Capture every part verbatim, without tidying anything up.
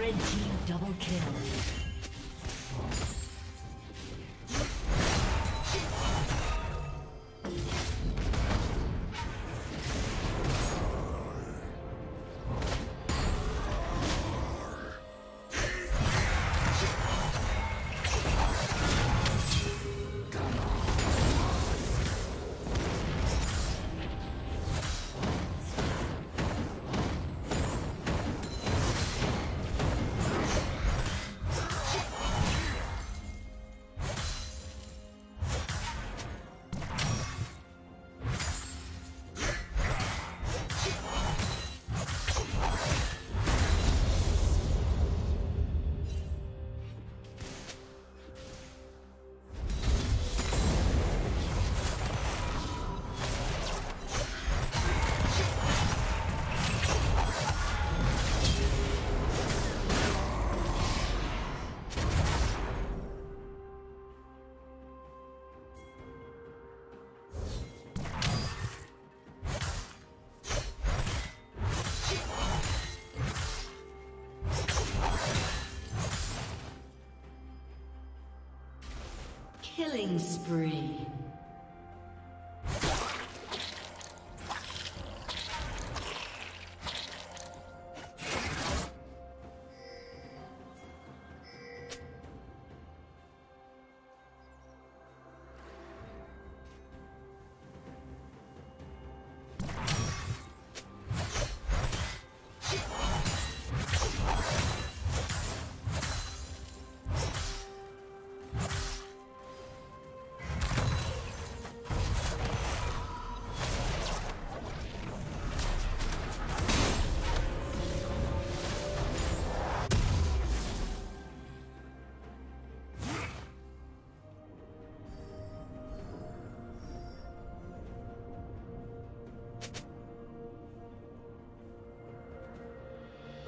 Red team double kill. Killing spree.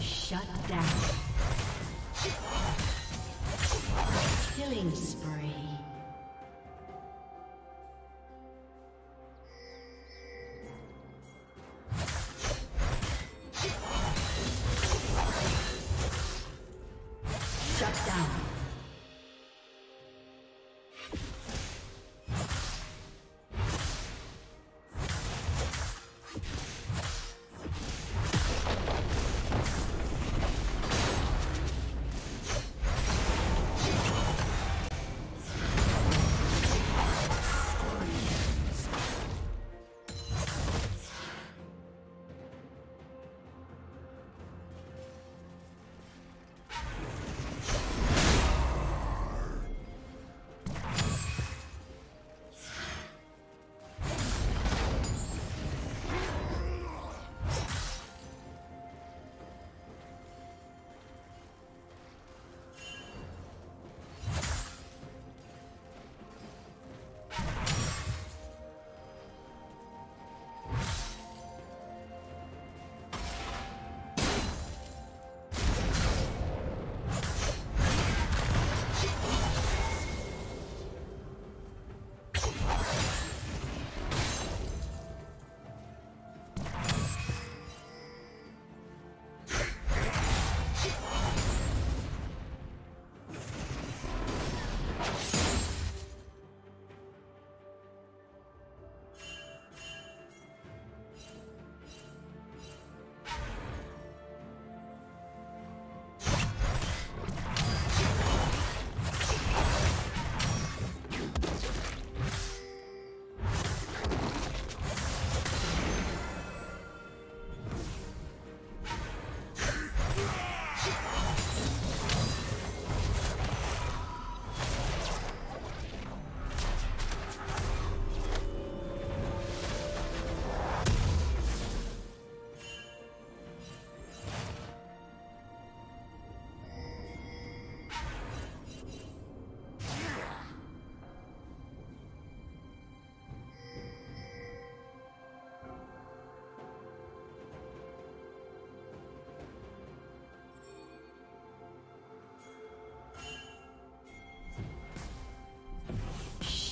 Shut down. Killing spree.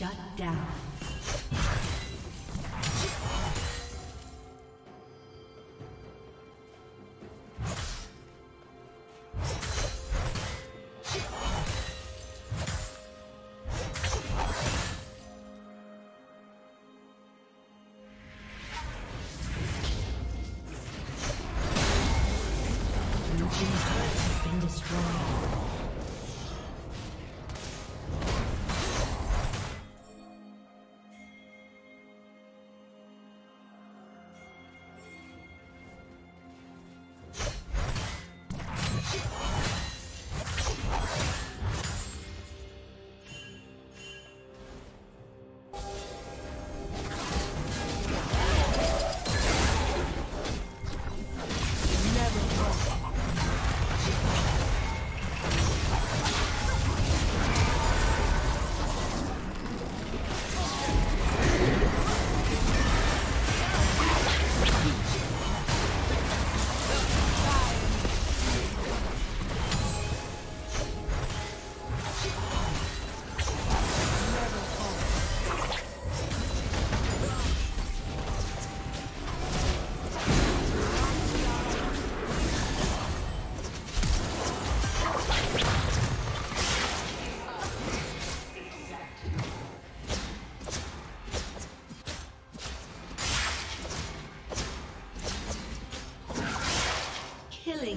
Shut down.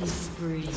Spree.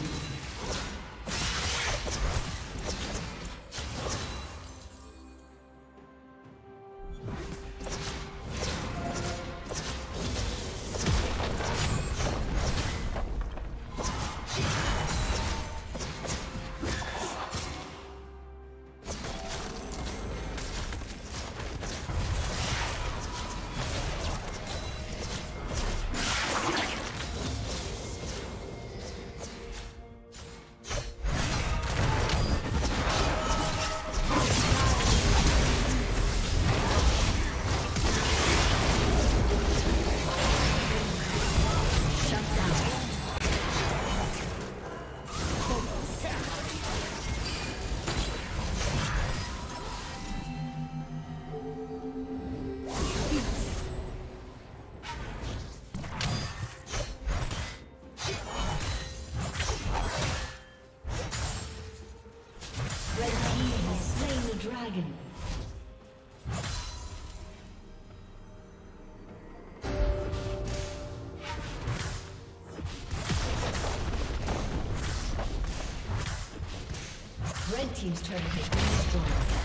Red team's turret has been destroyed.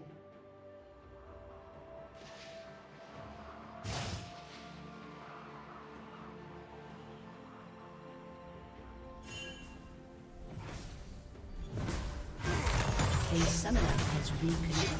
A summoner has reconnected.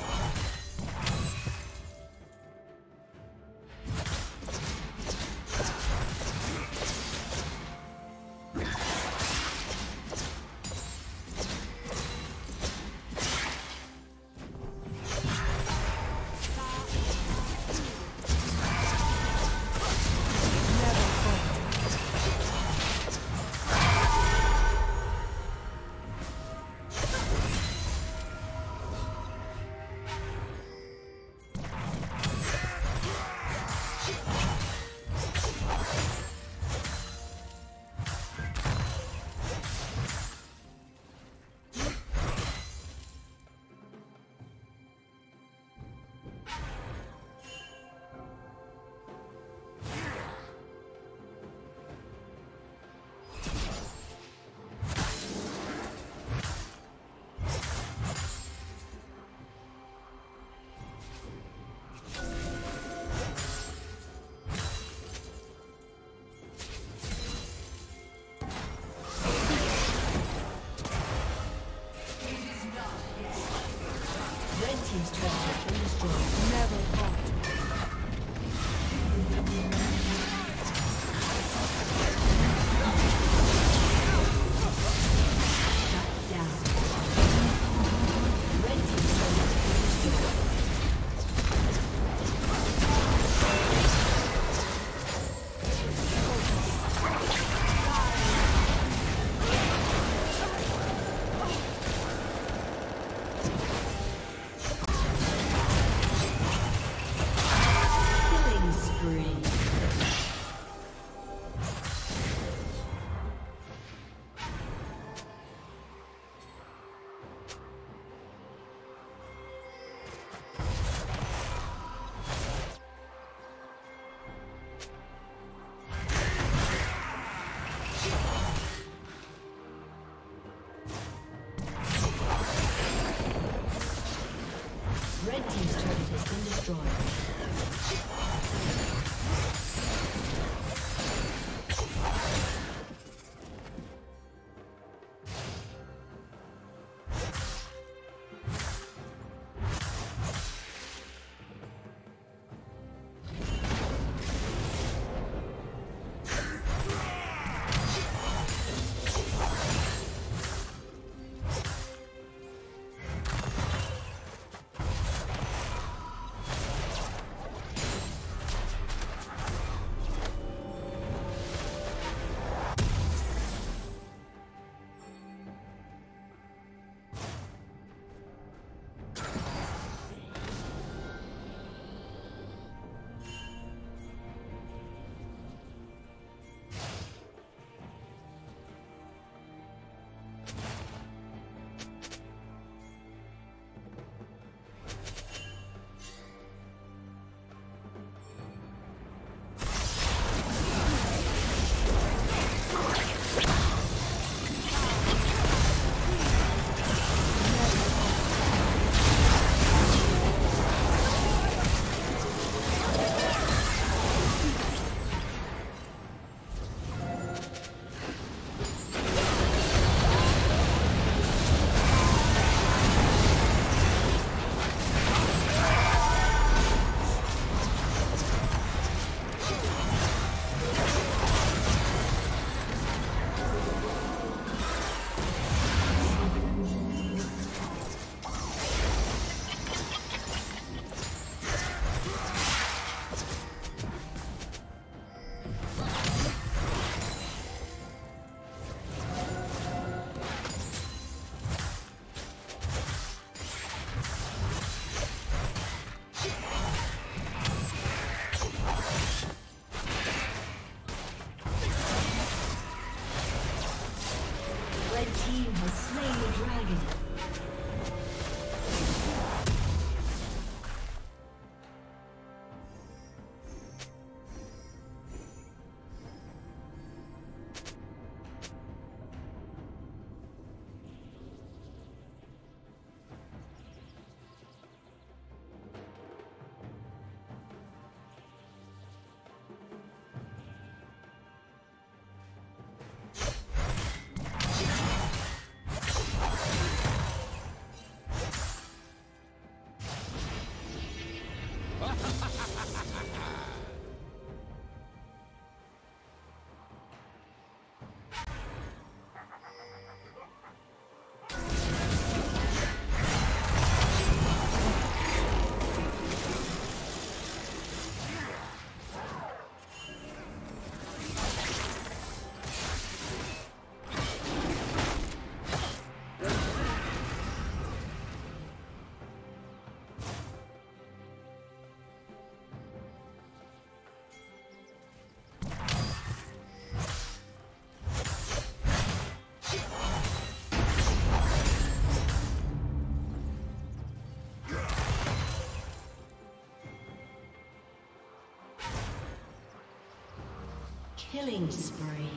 dragon. Killing spree.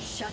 Shut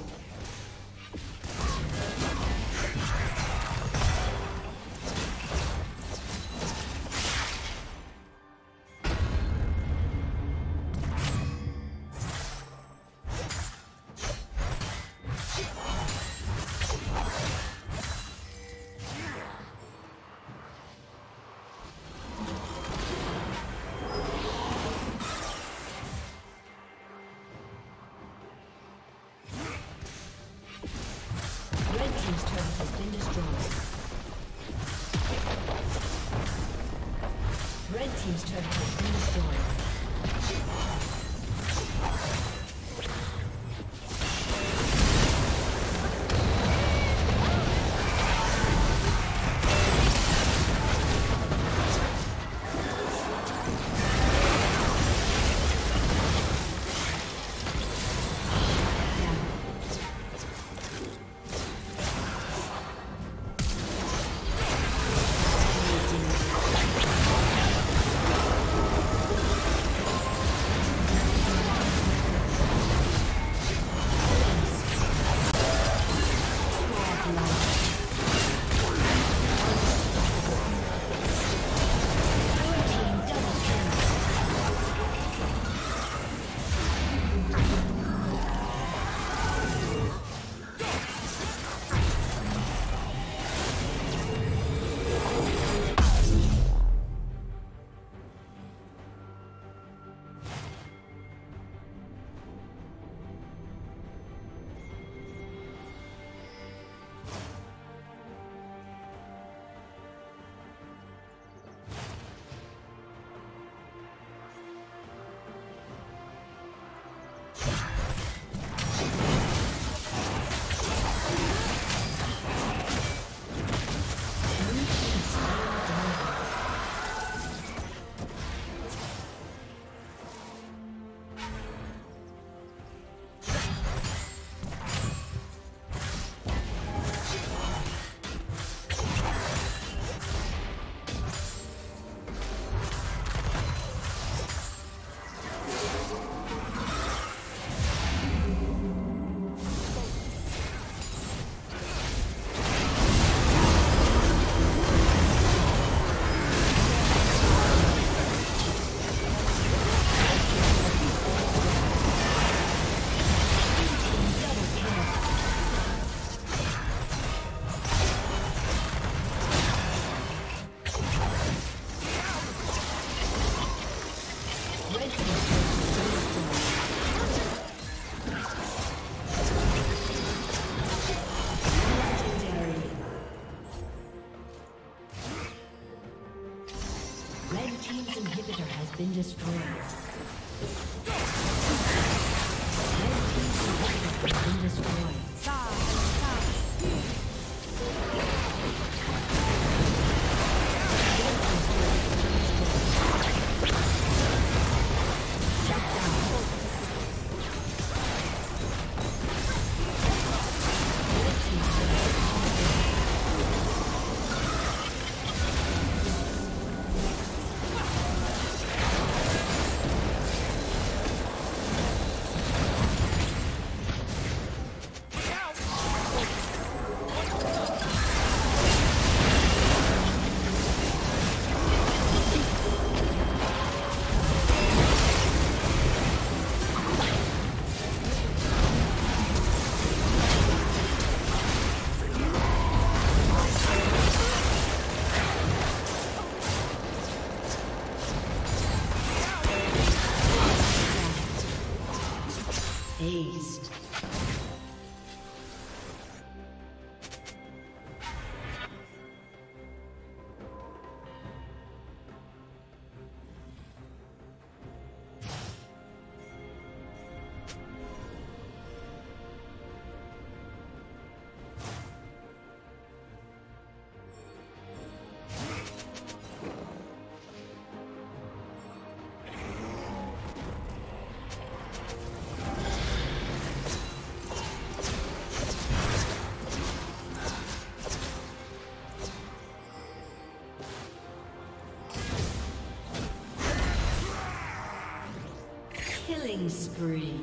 Team's turret has been destroyed. been destroyed. Red team's turret has been destroyed. Killing spree.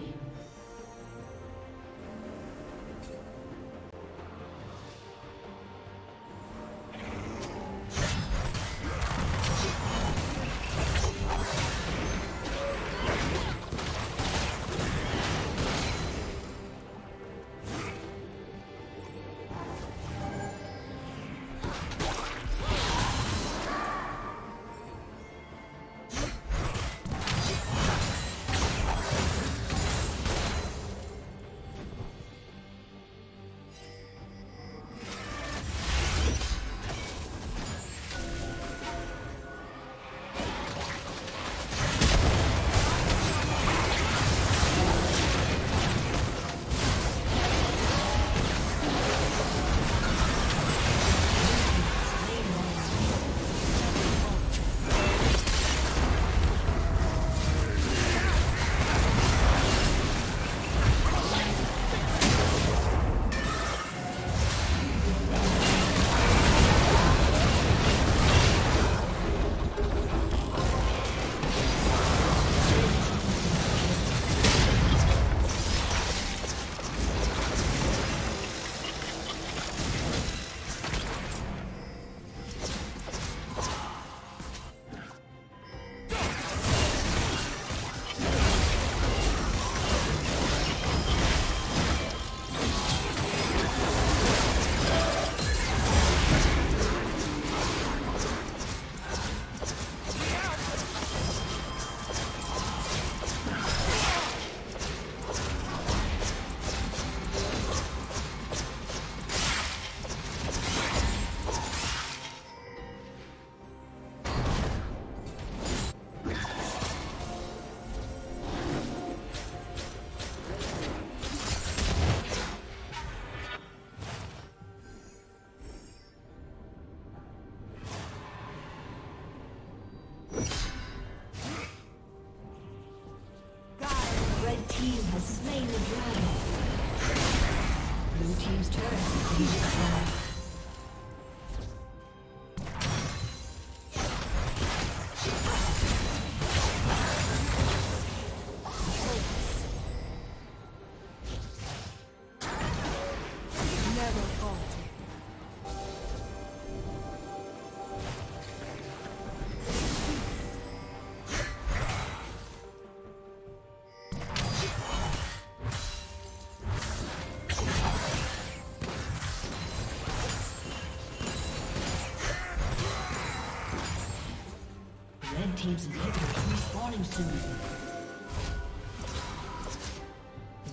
Team's inhibitors respawning soon.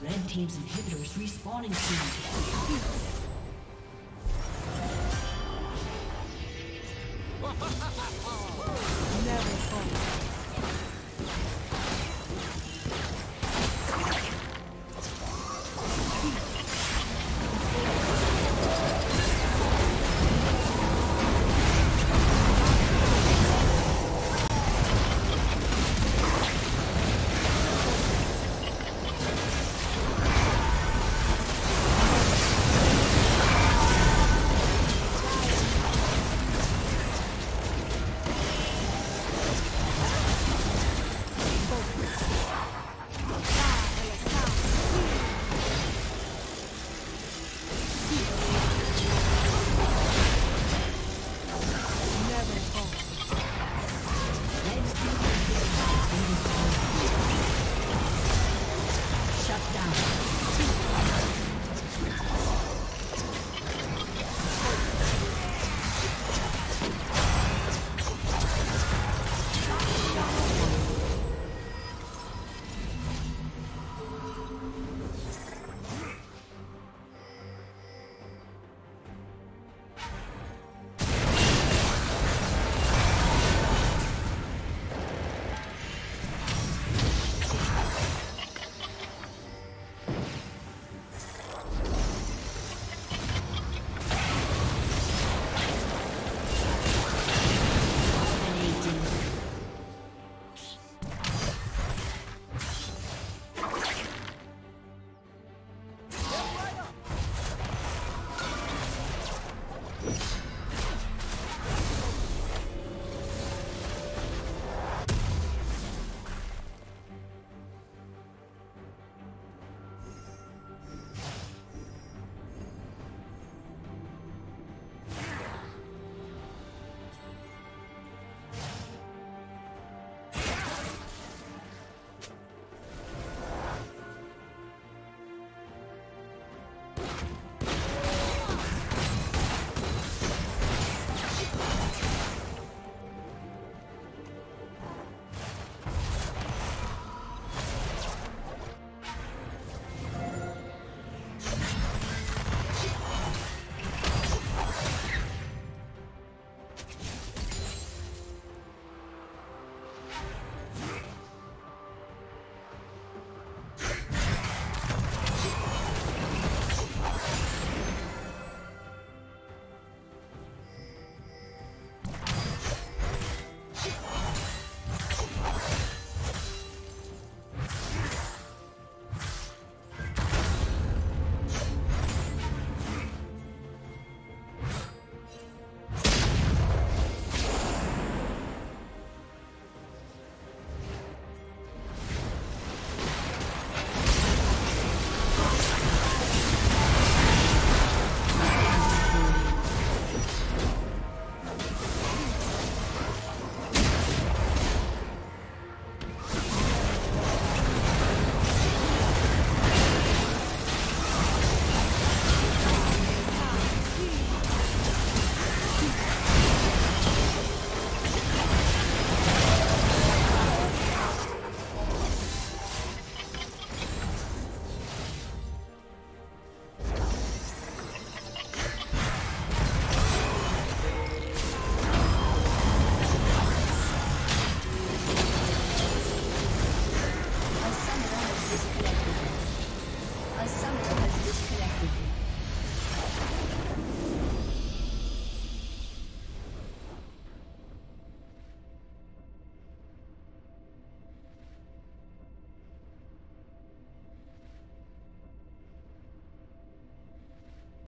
Red team's inhibitors respawning soon.